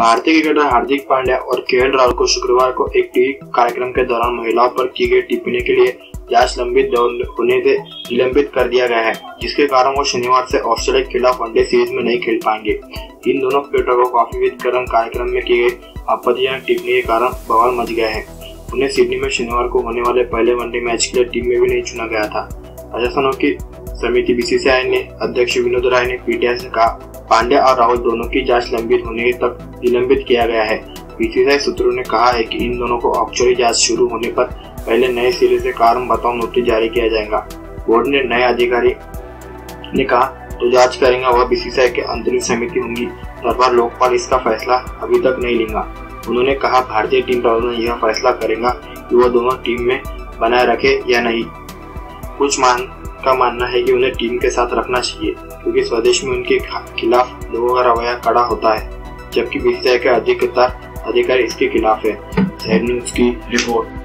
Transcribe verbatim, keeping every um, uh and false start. भारतीय क्रिकेटर हार्दिक पांड्या और केएल राहुल को शुक्रवार को एक टीवी कार्यक्रम के दौरान महिलाओं पर की गई टिप्पणी के लिए जांच लंबित होने से निलंबित कर दिया गया है, जिसके कारण वो शनिवार से ऑस्ट्रेलिया के खिलाफ वनडे सीरीज में नहीं खेल पाएंगे। इन दोनों क्रिकेटरों को कॉफी विद करण कार्यक्रम में की गई आपत्तिजनक टिप्पणी के कारण बवाल मच गया है। उन्हें सिडनी में शनिवार को होने वाले पहले वनडे मैच के लिए टीम में भी नहीं चुना गया था। राजस्थानों की समिति बीसीसीआई ने अध्यक्ष विनोद राय ने पीटीआई से कहा, पांड्या और राहुल दोनों की जांच लंबित होने तक निलंबित किया गया है। बीसीसीआई सूत्रों ने कहा है कि इन दोनों को औपचारिक जांच शुरू होने पर पहले नए सिरे से कारण बताओ नोटिस जारी किया जाएगा। बोर्ड ने नए अधिकारी ने कहा तो जाँच करेंगे, वह बीसीसीआई के अंतरिम समिति होंगी, दरबार लोकपाल इसका फैसला अभी तक नहीं लेगा। उन्होंने कहा भारतीय टीम प्रबंधन यह फैसला करेगा कि वह दोनों टीम में बनाए रखे या नहीं। कुछ मान का मानना है कि उन्हें टीम के साथ रखना चाहिए, क्योंकि स्वदेश में उनके खिलाफ लोगों का रवैया कड़ा होता है, जबकि बीसीसीआई के अधिकतर अधिकारी इसके खिलाफ है। रिपोर्ट।